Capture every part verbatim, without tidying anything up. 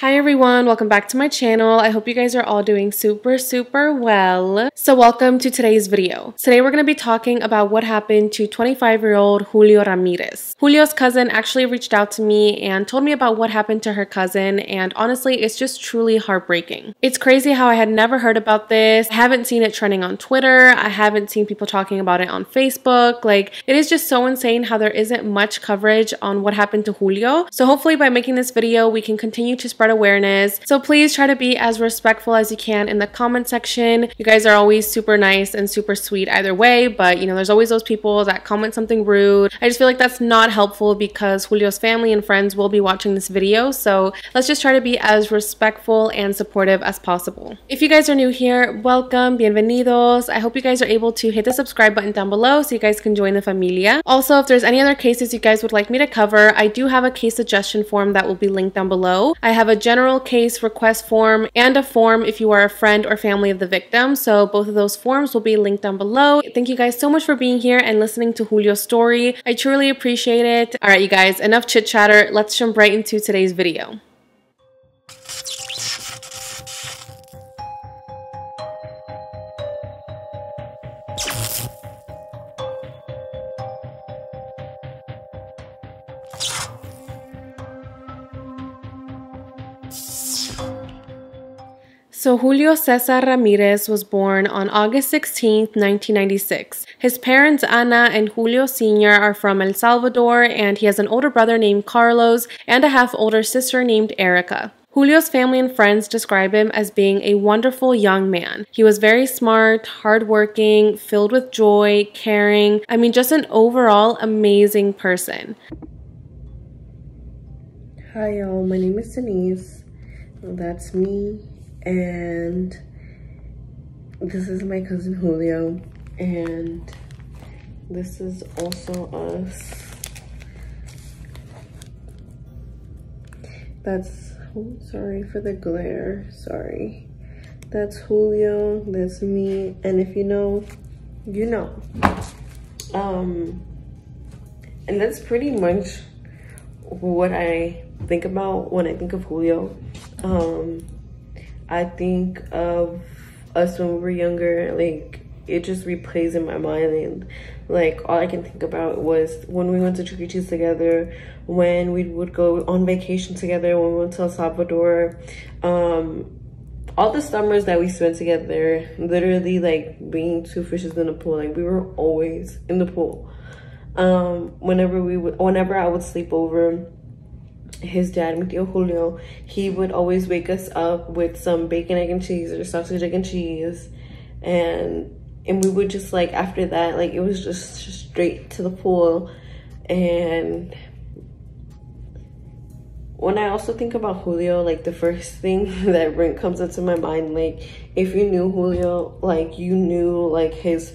Hi everyone, welcome back to my channel. I hope you guys are all doing super, super well. So welcome to today's video. Today we're going to be talking about what happened to twenty-five-year-old Julio Ramirez. Julio's cousin actually reached out to me and told me about what happened to her cousin, and honestly, it's just truly heartbreaking. It's crazy how I had never heard about this. I haven't seen it trending on Twitter. I haven't seen people talking about it on Facebook. Like, it is just so insane how there isn't much coverage on what happened to Julio. So hopefully by making this video, we can continue to spread awareness. So please try to be as respectful as you can in the comment section. You guys are always super nice and super sweet either way, but you know, there's always those people that comment something rude. I just feel like that's not helpful because Julio's family and friends will be watching this video. So let's just try to be as respectful and supportive as possible. If you guys are new here, welcome, bienvenidos. I hope you guys are able to hit the subscribe button down below so you guys can join the familia. Also, if there's any other cases you guys would like me to cover, I do have a case suggestion form that will be linked down below. I have a general case request form and a form if you are a friend or family of the victim. So both of those forms will be linked down below. Thank you guys so much for being here and listening to Julio's story. I truly appreciate it. All right, you guys, enough chit chatter. Let's jump right into today's video. So Julio Cesar Ramirez was born on August sixteenth, nineteen ninety-six. His parents Ana and Julio Senior are from El Salvador, and he has an older brother named Carlos and a half-older sister named Erica. Julio's family and friends describe him as being a wonderful young man. He was very smart, hardworking, filled with joy, caring. I mean, just an overall amazing person. Hi y'all, my name is Denise. That's me. And this is my cousin Julio, and this is also us. That's, oh, sorry for the glare, sorry. That's Julio, that's me, and if you know, you know. Um, and that's pretty much what I think about when I think of Julio. Um, I think of us when we were younger, like it just replays in my mind, and like all I can think about was when we went to Trick or Treat together, when we would go on vacation together, when we went to El Salvador, um, all the summers that we spent together, literally like being two fishes in a pool, like we were always in the pool. Um, whenever we would, whenever I would sleep over, his dad, Mateo Julio, he would always wake us up with some bacon, egg, and cheese or sausage, egg, and cheese. And and we would just, like, after that, like, it was just, just straight to the pool. And when I also think about Julio, like, the first thing that comes up to my mind, like, if you knew Julio, like, you knew, like, his...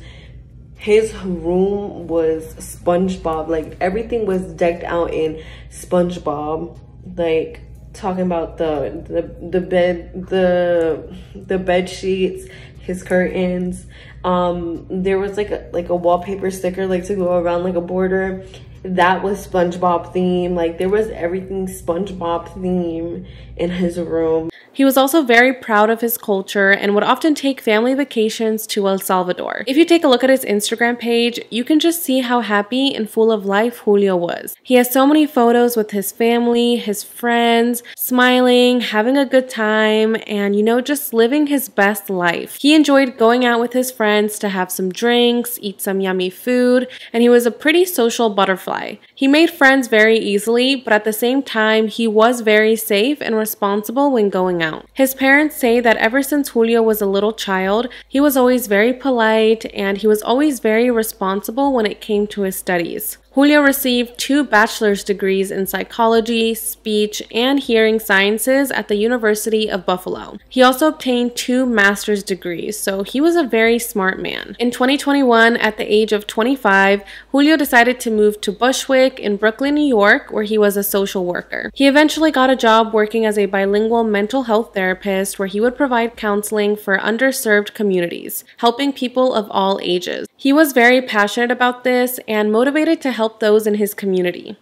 His room was SpongeBob. Like, everything was decked out in SpongeBob. Like, talking about the the, the bed the the bed sheets, his curtains. Um, there was like a like a wallpaper sticker, like to go around like a border. That was SpongeBob theme. Like, there was everything SpongeBob theme in his room. He was also very proud of his culture and would often take family vacations to El Salvador. If you take a look at his Instagram page, you can just see how happy and full of life Julio was. He has so many photos with his family, his friends, smiling, having a good time, and you know, just living his best life. He enjoyed going out with his friends to have some drinks, eat some yummy food, and he was a pretty social butterfly. He made friends very easily, but at the same time, he was very safe and responsible when going out. His parents say that ever since Julio was a little child, he was always very polite and he was always very responsible when it came to his studies. Julio received two bachelor's degrees in psychology, speech, and hearing sciences at the University of Buffalo. He also obtained two master's degrees, so he was a very smart man. In twenty twenty-one, at the age of twenty-five, Julio decided to move to Bushwick in Brooklyn, New York, where he was a social worker. He eventually got a job working as a bilingual mental health therapist, where he would provide counseling for underserved communities, helping people of all ages. He was very passionate about this and motivated to help help those in his community.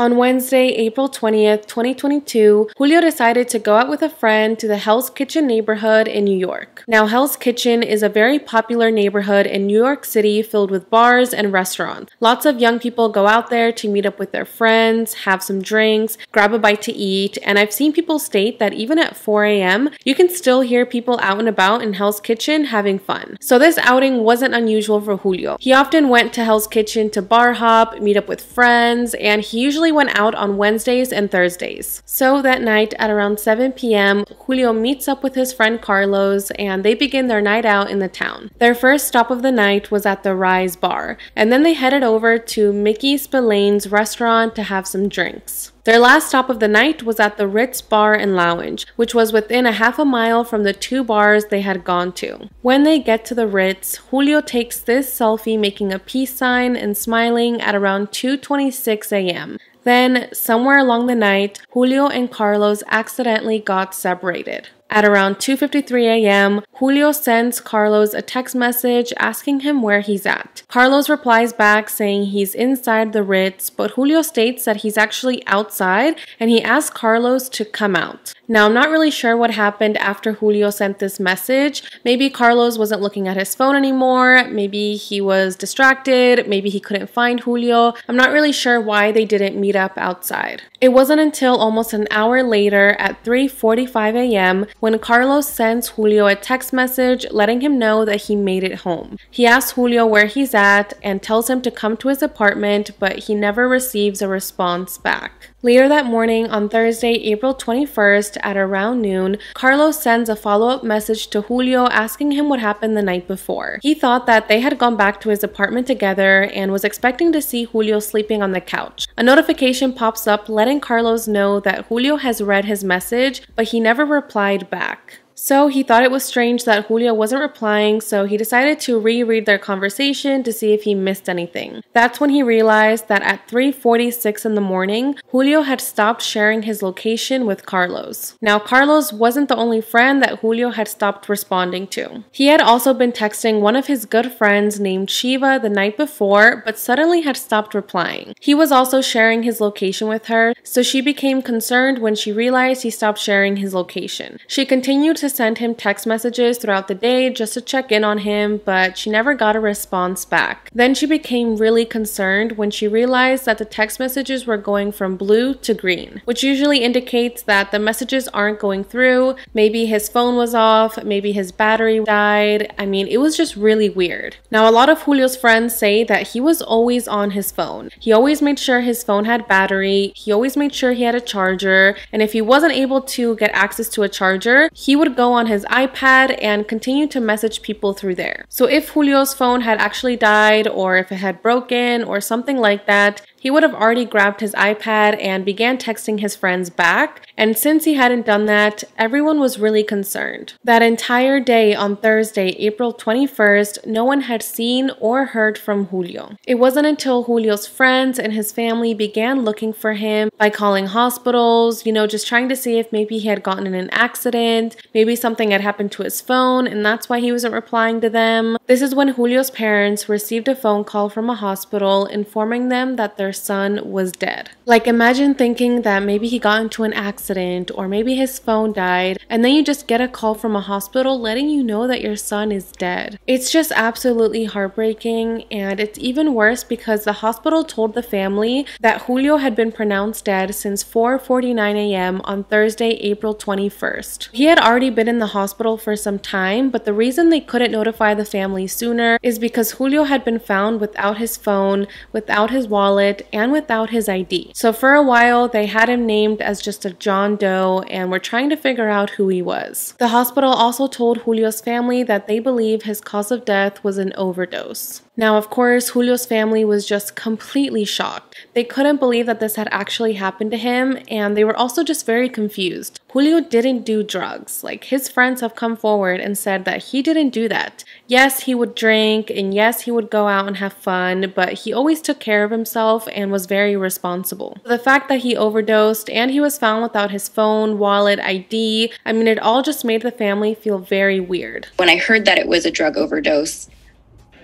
On Wednesday, April twentieth, twenty twenty-two, Julio decided to go out with a friend to the Hell's Kitchen neighborhood in New York. Now, Hell's Kitchen is a very popular neighborhood in New York City filled with bars and restaurants. Lots of young people go out there to meet up with their friends, have some drinks, grab a bite to eat, and I've seen people state that even at four a m, you can still hear people out and about in Hell's Kitchen having fun. So this outing wasn't unusual for Julio. He often went to Hell's Kitchen to bar hop, meet up with friends, and he usually went out on Wednesdays and Thursdays. So that night at around seven p m, Julio meets up with his friend Carlos and they begin their night out in the town. Their first stop of the night was at the Rise Bar, and then they headed over to Mickey Spillane's restaurant to have some drinks. Their last stop of the night was at the Ritz Bar and Lounge, which was within a half a mile from the two bars they had gone to. When they get to the Ritz, Julio takes this selfie making a peace sign and smiling at around two twenty-six a m Then, somewhere along the night, Julio and Carlos accidentally got separated. At around two fifty-three a m, Julio sends Carlos a text message asking him where he's at. Carlos replies back saying he's inside the Ritz, but Julio states that he's actually outside and he asks Carlos to come out. Now, I'm not really sure what happened after Julio sent this message. Maybe Carlos wasn't looking at his phone anymore, maybe he was distracted, maybe he couldn't find Julio. I'm not really sure why they didn't meet up outside. It wasn't until almost an hour later at three forty-five a m when Carlos sends Julio a text message letting him know that he made it home. He asks Julio where he's at and tells him to come to his apartment, but he never receives a response back. Later that morning on Thursday, April twenty-first at around noon, Carlos sends a follow-up message to Julio asking him what happened the night before. He thought that they had gone back to his apartment together and was expecting to see Julio sleeping on the couch. A notification pops up letting Carlos know that Julio has read his message, but he never replied back. So he thought it was strange that Julio wasn't replying, so he decided to reread their conversation to see if he missed anything. That's when he realized that at three forty-six in the morning, Julio had stopped sharing his location with Carlos. Now, Carlos wasn't the only friend that Julio had stopped responding to. He had also been texting one of his good friends named Shiva the night before, but suddenly had stopped replying. He was also sharing his location with her, so she became concerned when she realized he stopped sharing his location. She continued to send him text messages throughout the day just to check in on him, but she never got a response back. Then she became really concerned when she realized that the text messages were going from blue to green, which usually indicates that the messages aren't going through. Maybe his phone was off, maybe his battery died. I mean, it was just really weird. Now, a lot of Julio's friends say that he was always on his phone. He always made sure his phone had battery, he always made sure he had a charger, and if he wasn't able to get access to a charger, he would go go on his iPad and continue to message people through there. So if Julio's phone had actually died or if it had broken or something like that, he would have already grabbed his iPad and began texting his friends back, and since he hadn't done that, everyone was really concerned. That entire day on Thursday, April twenty-first, no one had seen or heard from Julio. It wasn't until Julio's friends and his family began looking for him by calling hospitals, you know, just trying to see if maybe he had gotten in an accident, maybe something had happened to his phone and that's why he wasn't replying to them. This is when Julio's parents received a phone call from a hospital informing them that their son was dead. Like, imagine thinking that maybe he got into an accident or maybe his phone died, and then you just get a call from a hospital letting you know that your son is dead. It's just absolutely heartbreaking, and it's even worse because the hospital told the family that Julio had been pronounced dead since four forty-nine a m on Thursday, April twenty-first. He had already been in the hospital for some time, but the reason they couldn't notify the family sooner is because Julio had been found without his phone, without his wallet, and without his I D. So for a while, they had him named as just a John Doe and were trying to figure out who he was. The hospital also told Julio's family that they believe his cause of death was an overdose. Now, of course, Julio's family was just completely shocked. They couldn't believe that this had actually happened to him, and they were also just very confused. Julio didn't do drugs. Like, his friends have come forward and said that he didn't do that. Yes, he would drink, and yes, he would go out and have fun, but he always took care of himself and was very responsible. The fact that he overdosed and he was found without his phone, wallet, I D, I mean, it all just made the family feel very weird. When I heard that it was a drug overdose,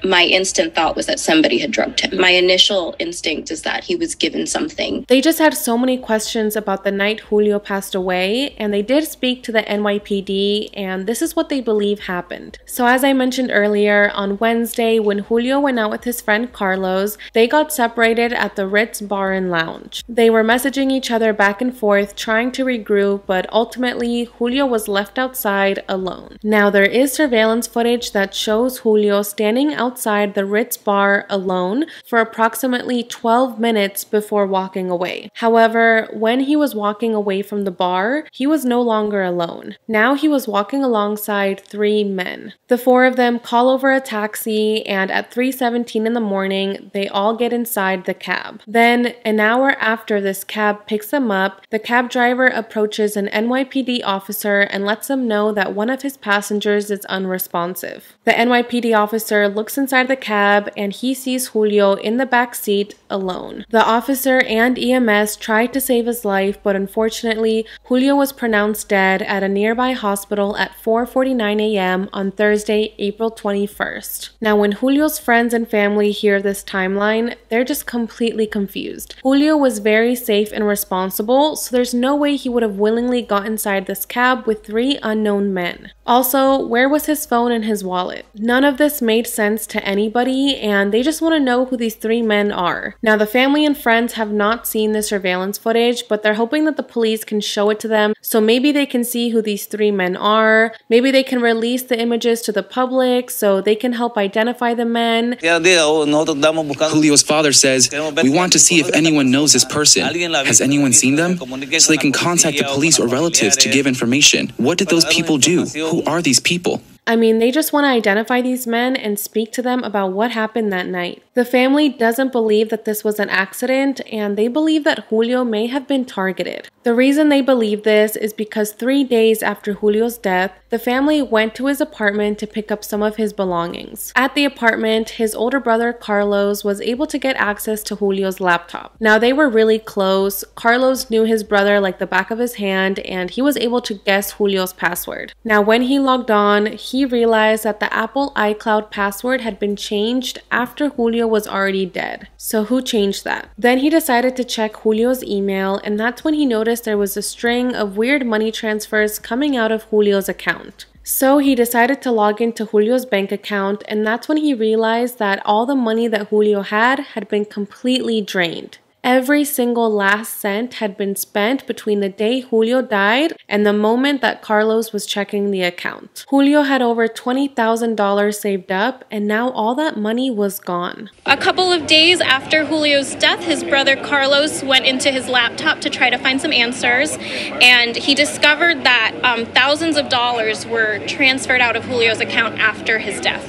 my instant thought was that somebody had drugged him. My initial instinct is that he was given something. They just had so many questions about the night Julio passed away, and they did speak to the N Y P D, and this is what they believe happened. So as I mentioned earlier, on Wednesday, when Julio went out with his friend Carlos, they got separated at the Ritz Bar and Lounge. They were messaging each other back and forth, trying to regroup, but ultimately, Julio was left outside alone. Now, there is surveillance footage that shows Julio standing outside the Ritz Bar alone for approximately twelve minutes before walking away. However, when he was walking away from the bar, he was no longer alone. Now he was walking alongside three men. The four of them call over a taxi, and at three seventeen in the morning, they all get inside the cab. Then, an hour after this cab picks them up, the cab driver approaches an N Y P D officer and lets him know that one of his passengers is unresponsive. The N Y P D officer looks inside the cab and he sees Julio in the back seat alone. The officer and E M S tried to save his life, but unfortunately, Julio was pronounced dead at a nearby hospital at four forty-nine a m on Thursday, April twenty-first. Now, when Julio's friends and family hear this timeline, they're just completely confused. Julio was very safe and responsible, so there's no way he would have willingly got inside this cab with three unknown men. Also, where was his phone and his wallet? None of this made sense to anybody, and they just want to know who these three men are. Now, the family and friends have not seen the surveillance footage, but they're hoping that the police can show it to them, so maybe they can see who these three men are. Maybe they can release the images to the public so they can help identify the men. Julio's father says, "We want to see if anyone knows this person. Has anyone seen them? So they can contact the police or relatives to give information. What did those people do? Who are these people?" I mean, they just want to identify these men and speak to them about what happened that night. The family doesn't believe that this was an accident, and they believe that Julio may have been targeted. The reason they believe this is because three days after Julio's death, the family went to his apartment to pick up some of his belongings. At the apartment, his older brother Carlos was able to get access to Julio's laptop. Now, they were really close. Carlos knew his brother like the back of his hand, and he was able to guess Julio's password. Now, when he logged on, he He realized that the Apple iCloud password had been changed after Julio was already dead. So who changed that? Then he decided to check Julio's email, and that's when he noticed there was a string of weird money transfers coming out of Julio's account. So he decided to log into Julio's bank account, and that's when he realized that all the money that Julio had had been completely drained. Every single last cent had been spent between the day Julio died and the moment that Carlos was checking the account. Julio had over twenty thousand dollars saved up, and now all that money was gone. A couple of days after Julio's death, his brother Carlos went into his laptop to try to find some answers, and he discovered that um, thousands of dollars were transferred out of Julio's account after his death.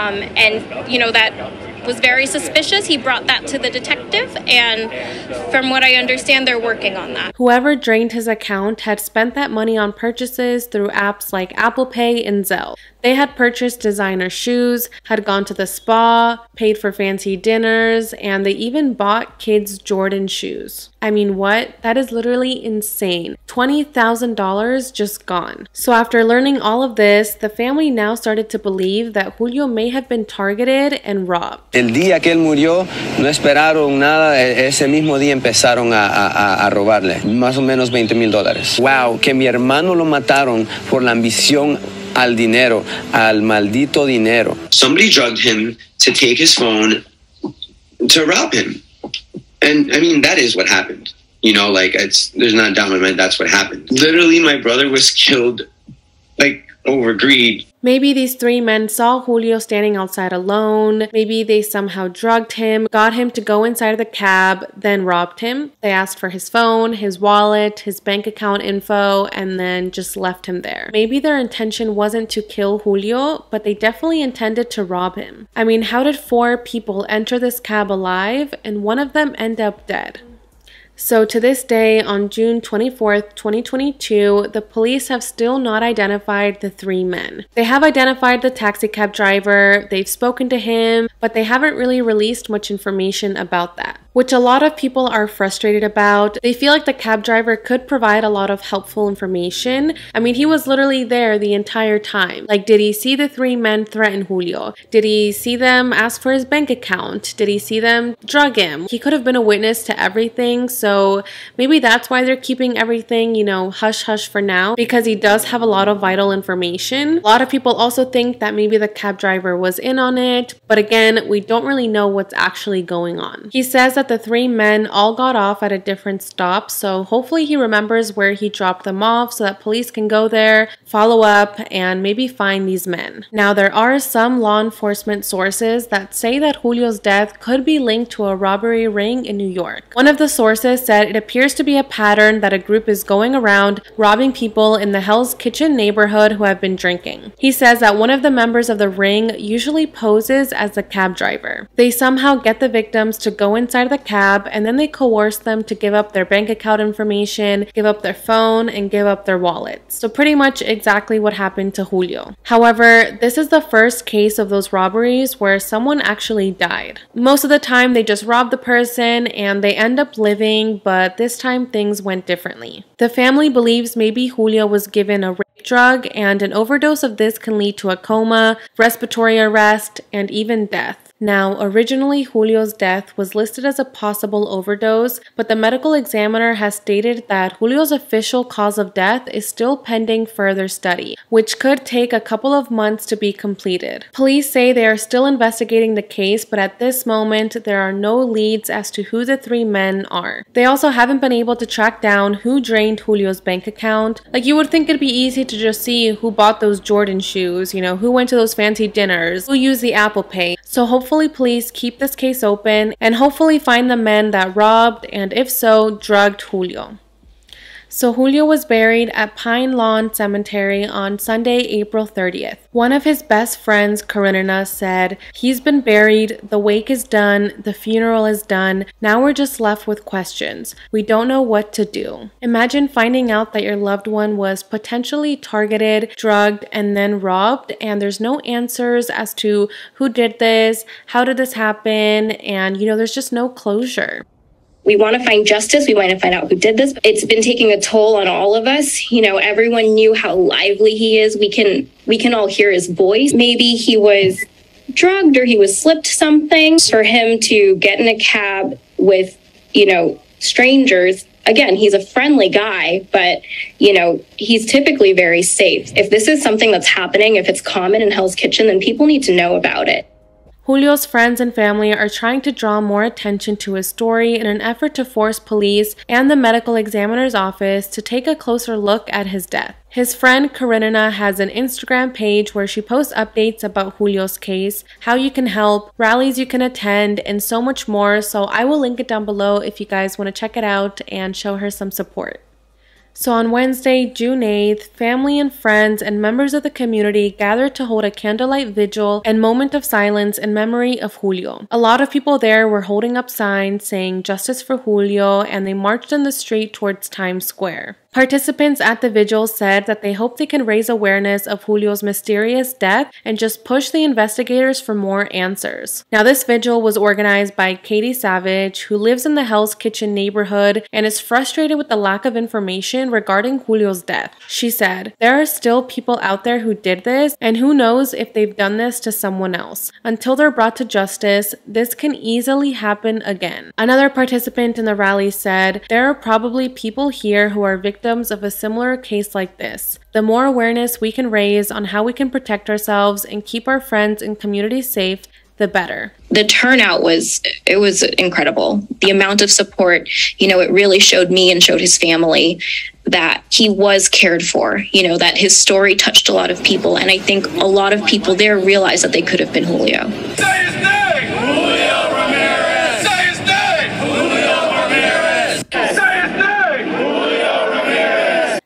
Um, and, you know, that was very suspicious. He brought that to the detective, and from what I understand, they're working on that. Whoever drained his account had spent that money on purchases through apps like Apple Pay and Zelle. They had purchased designer shoes, had gone to the spa, paid for fancy dinners, and they even bought kids' Jordan shoes. I mean, what? That is literally insane. twenty thousand dollars just gone. So after learning all of this, the family now started to believe that Julio may have been targeted and robbed. El día que él murió, no esperaron nada. Ese mismo día empezaron a, a, a robarle más o menos veinte mil dólares. Wow, que mi hermano lo mataron por la ambición al dinero, al maldito dinero. Somebody drugged him to take his phone to rob him. And I mean, that is what happened. You know, like, it's, there's not a doubt in my mind that's what happened. Literally, my brother was killed, like, over greed. Maybe these three men saw Julio standing outside alone. Maybe they somehow drugged him, got him to go inside the cab, then robbed him. They asked for his phone, his wallet, his bank account info, and then just left him there. Maybe their intention wasn't to kill Julio, but they definitely intended to rob him. I mean, how did four people enter this cab alive and one of them end up dead? So to this day, on June twenty-fourth, twenty twenty-two, the police have still not identified the three men. They have identified the taxicab driver, they've spoken to him, but they haven't really released much information about that. which a lot of people are frustrated about. They feel like the cab driver could provide a lot of helpful information. I mean, he was literally there the entire time. Like, did he see the three men threaten Julio? Did he see them ask for his bank account? Did he see them drug him? He could have been a witness to everything, so maybe that's why they're keeping everything, you know, hush hush for now, because he does have a lot of vital information. A lot of people also think that maybe the cab driver was in on it, but again, we don't really know what's actually going on. He says that the three men all got off at a different stop, so hopefully he remembers where he dropped them off so that police can go there, follow up, and maybe find these men. Now, there are some law enforcement sources that say that Julio's death could be linked to a robbery ring in New York. One of the sources said it appears to be a pattern that a group is going around robbing people in the Hell's Kitchen neighborhood who have been drinking. He says that one of the members of the ring usually poses as the cab driver. They somehow get the victims to go inside the cab, and then they coerce them to give up their bank account information, give up their phone, and give up their wallets. So pretty much exactly what happened to Julio. However, this is the first case of those robberies where someone actually died. Most of the time they just rob the person and they end up living, but this time things went differently. The family believes maybe Julio was given a drug, and an overdose of this can lead to a coma, respiratory arrest, and even death. Now, originally Julio's death was listed as a possible overdose, but the medical examiner has stated that Julio's official cause of death is still pending further study, which could take a couple of months to be completed. Police say they are still investigating the case, but at this moment there are no leads as to who the three men are. They also haven't been able to track down who drained Julio's bank account. Like, you would think it'd be easy to to just see who bought those Jordan shoes, you know, who went to those fancy dinners, who used the Apple Pay. So hopefully police keep this case open and hopefully find the men that robbed and, if so, drugged Julio. So Julio was buried at Pine Lawn Cemetery on Sunday, April thirtieth. One of his best friends, Karinina, said, "He's been buried, the wake is done, the funeral is done, now we're just left with questions. We don't know what to do. Imagine finding out that your loved one was potentially targeted, drugged, and then robbed, and there's no answers as to who did this, how did this happen, and, you know, there's just no closure." We want to find justice. We want to find out who did this. It's been taking a toll on all of us. You know, everyone knew how lively he is. We can we can all hear his voice. Maybe he was drugged or he was slipped something. For him to get in a cab with, you know, strangers, again, he's a friendly guy, but, you know, he's typically very safe. If this is something that's happening, if it's common in Hell's Kitchen, then people need to know about it. Julio's friends and family are trying to draw more attention to his story in an effort to force police and the medical examiner's office to take a closer look at his death. His friend Karinina has an Instagram page where she posts updates about Julio's case, how you can help, rallies you can attend, and so much more, so I will link it down below if you guys want to check it out and show her some support. So on Wednesday, June eighth, family and friends and members of the community gathered to hold a candlelight vigil and moment of silence in memory of Julio. A lot of people there were holding up signs saying "Justice for Julio," and they marched in the street towards Times Square. Participants at the vigil said that they hope they can raise awareness of Julio's mysterious death and just push the investigators for more answers. Now, this vigil was organized by Katie Savage, who lives in the Hell's Kitchen neighborhood and is frustrated with the lack of information regarding Julio's death. She said, "There are still people out there who did this, and who knows if they've done this to someone else. Until they're brought to justice, this can easily happen again." Another participant in the rally said, "There are probably people here who are victims of a similar case like this. The more awareness we can raise on how we can protect ourselves and keep our friends and community safe, the better." The turnout was, it was incredible. The amount of support, you know, it really showed me and showed his family that he was cared for, you know, that his story touched a lot of people. And I think a lot of people there realized that they could have been Julio. Say his name! Julio Ramirez! Say his name! Julio Ramirez! Say his name!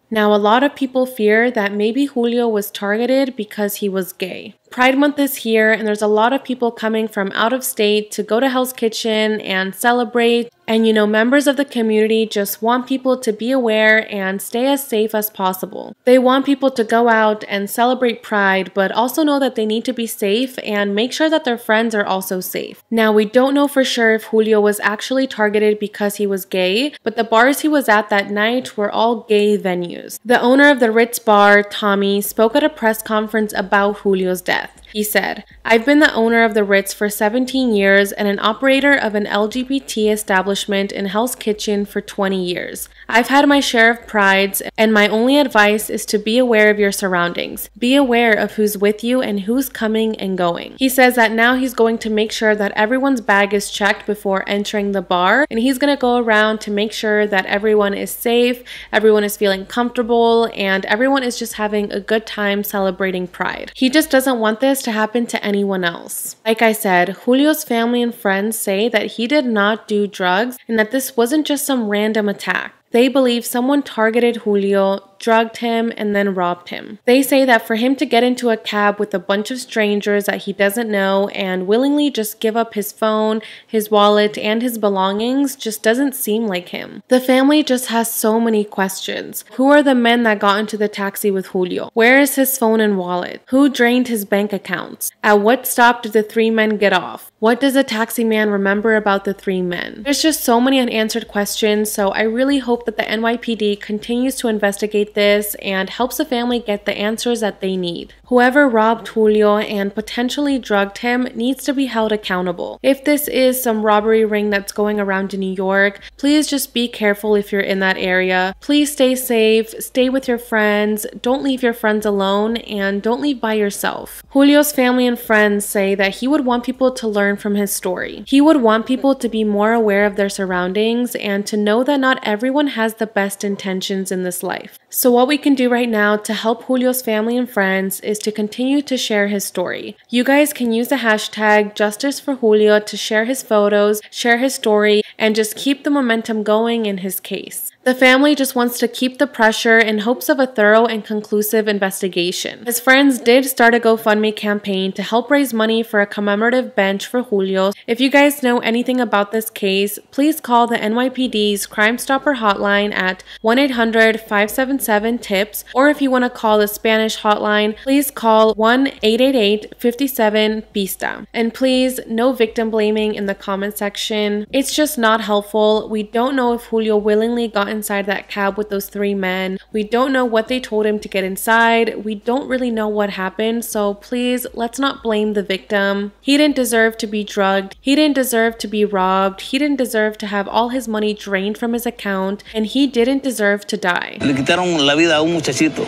Now, a lot of people fear that maybe Julio was targeted because he was gay. Pride Month is here, and there's a lot of people coming from out of state to go to Hell's Kitchen and celebrate. And you know, members of the community just want people to be aware and stay as safe as possible. They want people to go out and celebrate Pride, but also know that they need to be safe and make sure that their friends are also safe. Now, we don't know for sure if Julio was actually targeted because he was gay, but the bars he was at that night were all gay venues. The owner of the Ritz Bar, Tommy, spoke at a press conference about Julio's death. He said, "I've been the owner of the Ritz for seventeen years and an operator of an L G B T establishment in Hell's Kitchen for twenty years. I've had my share of prides, and my only advice is to be aware of your surroundings. Be aware of who's with you and who's coming and going." He says that now he's going to make sure that everyone's bag is checked before entering the bar, and he's going to go around to make sure that everyone is safe, everyone is feeling comfortable, and everyone is just having a good time celebrating Pride. He just doesn't want this to happen to anyone else. Like I said, Julio's family and friends say that he did not do drugs and that this wasn't just some random attack. They believe someone targeted Julio, drugged him, and then robbed him. They say that for him to get into a cab with a bunch of strangers that he doesn't know and willingly just give up his phone, his wallet, and his belongings just doesn't seem like him. The family just has so many questions. Who are the men that got into the taxi with Julio? Where is his phone and wallet? Who drained his bank accounts? At what stop did the three men get off? What does the taxi man remember about the three men? There's just so many unanswered questions, so I really hope that the N Y P D continues to investigate this and helps the family get the answers that they need. Whoever robbed Julio and potentially drugged him needs to be held accountable. If this is some robbery ring that's going around in New York, please just be careful if you're in that area. Please stay safe, stay with your friends, don't leave your friends alone, and don't leave by yourself. Julio's family and friends say that he would want people to learn from his story. He would want people to be more aware of their surroundings and to know that not everyone has the best intentions in this life. So what we can do right now to help Julio's family and friends is to continue to share his story. You guys can use the hashtag JusticeForJulio to share his photos, share his story, and just keep the momentum going in his case. The family just wants to keep the pressure in hopes of a thorough and conclusive investigation. His friends did start a GoFundMe campaign to help raise money for a commemorative bench for Julio. If you guys know anything about this case, please call the N Y P D's Crime Stopper hotline at one eight hundred, five seven seven, TIPS, or if you want to call the Spanish hotline, please call one eight eight eight, five seven, PISTA. And please, no victim blaming in the comment section. It's just not helpful. We don't know if Julio willingly got inside that cab with those three men. We don't know what they told him to get inside. We don't really know what happened, so please, let's not blame the victim. He didn't deserve to be drugged. He didn't deserve to be robbed. He didn't deserve to have all his money drained from his account, and he didn't deserve to die. Le quitaron la vida a un muchachito,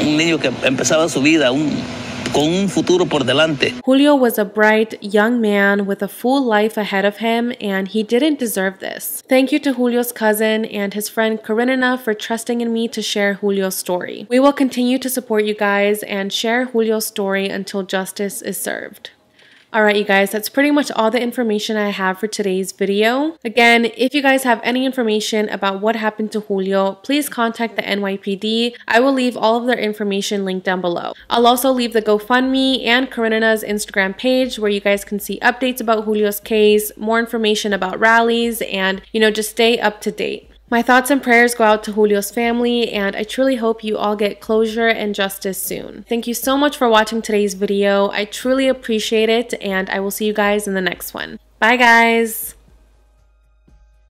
un niño que empezaba su vida, un con un futuro por delante. Julio was a bright young man with a full life ahead of him, and he didn't deserve this. Thank you to Julio's cousin and his friend Karinina for trusting in me to share Julio's story. We will continue to support you guys and share Julio's story until justice is served. Alright you guys, that's pretty much all the information I have for today's video. Again, if you guys have any information about what happened to Julio, please contact the N Y P D. I will leave all of their information linked down below. I'll also leave the GoFundMe and Karinina's Instagram page where you guys can see updates about Julio's case, more information about rallies, and you know, just stay up to date. My thoughts and prayers go out to Julio's family, and I truly hope you all get closure and justice soon. Thank you so much for watching today's video. I truly appreciate it, and I will see you guys in the next one. Bye, guys!